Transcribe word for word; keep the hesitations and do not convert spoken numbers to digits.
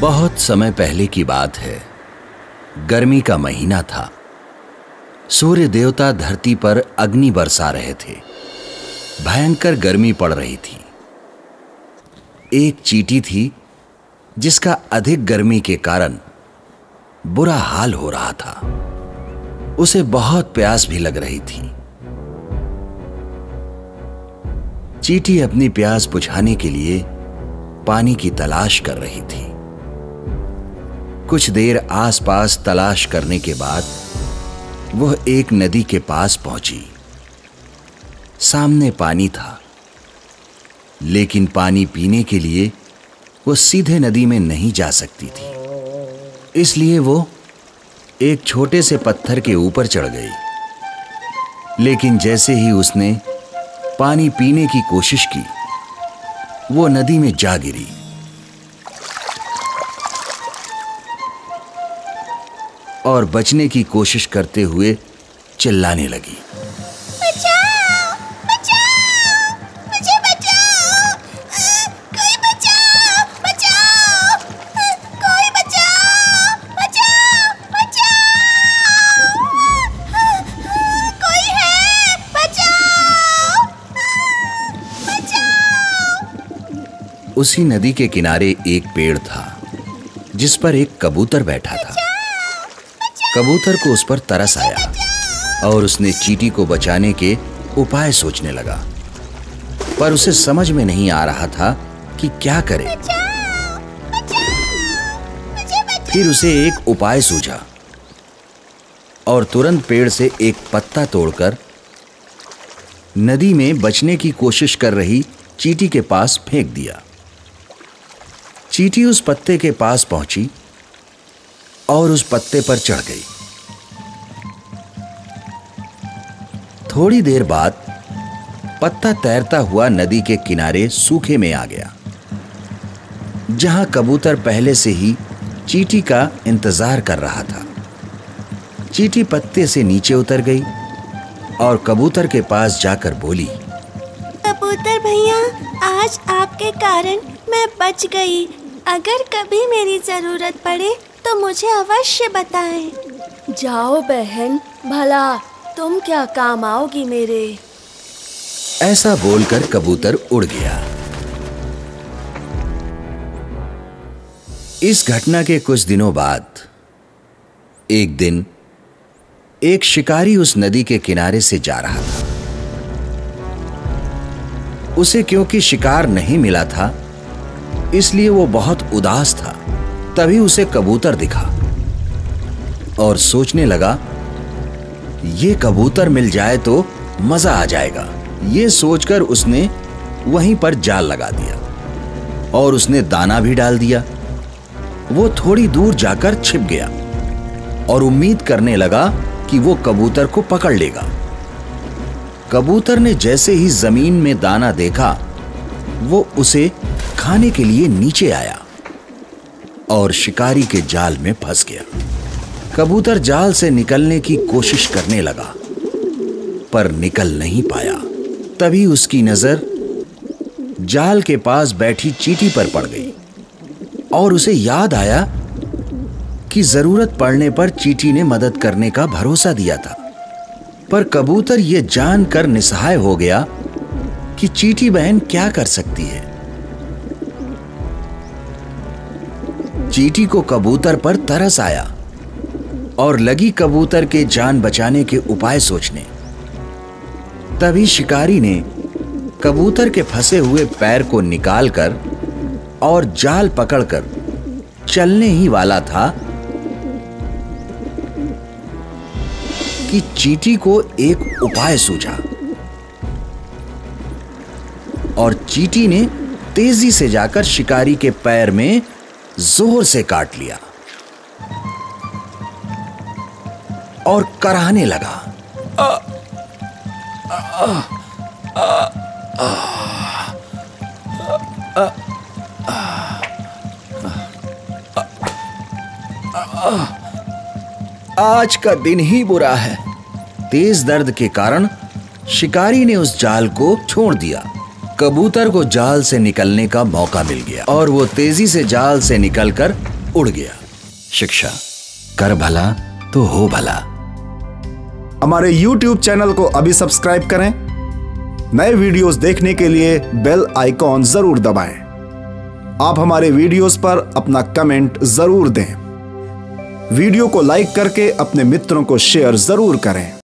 बहुत समय पहले की बात है। गर्मी का महीना था। सूर्य देवता धरती पर अग्नि बरसा रहे थे। भयंकर गर्मी पड़ रही थी। एक चींटी थी जिसका अधिक गर्मी के कारण बुरा हाल हो रहा था। उसे बहुत प्यास भी लग रही थी। चींटी अपनी प्यास बुझाने के लिए पानी की तलाश कर रही थी। कुछ देर आसपास तलाश करने के बाद वह एक नदी के पास पहुंची। सामने पानी था, लेकिन पानी पीने के लिए वो सीधे नदी में नहीं जा सकती थी। इसलिए वो एक छोटे से पत्थर के ऊपर चढ़ गई। लेकिन जैसे ही उसने पानी पीने की कोशिश की, वो नदी में जा गिरी। और बचने की कोशिश करते हुए चिल्लाने लगी, उसी नदी के किनारे एक पेड़ था जिस पर एक कबूतर बैठा था। कबूतर को उस पर तरस आया और उसने चींटी को बचाने के उपाय सोचने लगा, पर उसे समझ में नहीं आ रहा था कि क्या करे। फिर उसे एक उपाय सूझा और तुरंत पेड़ से एक पत्ता तोड़कर नदी में बचने की कोशिश कर रही चींटी के पास फेंक दिया। चींटी उस पत्ते के पास पहुंची और उस पत्ते पर चढ़ गई। थोड़ी देर बाद पत्ता तैरता हुआ नदी के किनारे सूखे में आ गया, जहां कबूतर पहले से ही चींटी का इंतजार कर रहा था। चींटी पत्ते से नीचे उतर गई और कबूतर के पास जाकर बोली, कबूतर भैया, आज आपके कारण मैं बच गई। अगर कभी मेरी जरूरत पड़े तो मुझे अवश्य बताएं। जाओ बहन, भला तुम क्या काम आओगी मेरे। ऐसा बोलकर कबूतर उड़ गया। इस घटना के कुछ दिनों बाद एक दिन एक शिकारी उस नदी के किनारे से जा रहा था। उसे क्योंकि शिकार नहीं मिला था, इसलिए वो बहुत उदास था। तभी उसे कबूतर दिखा और सोचने लगा, ये कबूतर मिल जाए तो मजा आ जाएगा। ये सोचकर उसने वहीं पर जाल लगा दिया और उसने दाना भी डाल दिया। वो थोड़ी दूर जाकर छिप गया और उम्मीद करने लगा कि वो कबूतर को पकड़ लेगा। कबूतर ने जैसे ही जमीन में दाना देखा, वो उसे खाने के लिए नीचे आया और शिकारी के जाल में फंस गया। कबूतर जाल से निकलने की कोशिश करने लगा, पर निकल नहीं पाया। तभी उसकी नजर जाल के पास बैठी चींटी पर पड़ गई और उसे याद आया कि जरूरत पड़ने पर चींटी ने मदद करने का भरोसा दिया था। पर कबूतर यह जानकर निस्सहाय हो गया कि चींटी बहन क्या कर सकती है। चींटी को कबूतर पर तरस आया और लगी कबूतर के जान बचाने के उपाय सोचने। तभी शिकारी ने कबूतर के फंसे हुए पैर को निकालकर और जाल पकड़कर चलने ही वाला था कि चींटी को एक उपाय सूझा और चींटी ने तेजी से जाकर शिकारी के पैर में जोर से काट लिया और कराहने लगा, आ, आ, आ, आ, आ, आ, आ, आज का दिन ही बुरा है। तेज दर्द के कारण शिकारी ने उस जाल को छोड़ दिया कबूतर को जाल से निकलने का मौका मिल गया और वो तेजी से जाल से निकलकर उड़ गया। शिक्षा, कर भला तो हो भला। हमारे YouTube चैनल को अभी सब्सक्राइब करें। नए वीडियोस देखने के लिए बेल आइकॉन जरूर दबाएं। आप हमारे वीडियोस पर अपना कमेंट जरूर दें। वीडियो को लाइक करके अपने मित्रों को शेयर जरूर करें।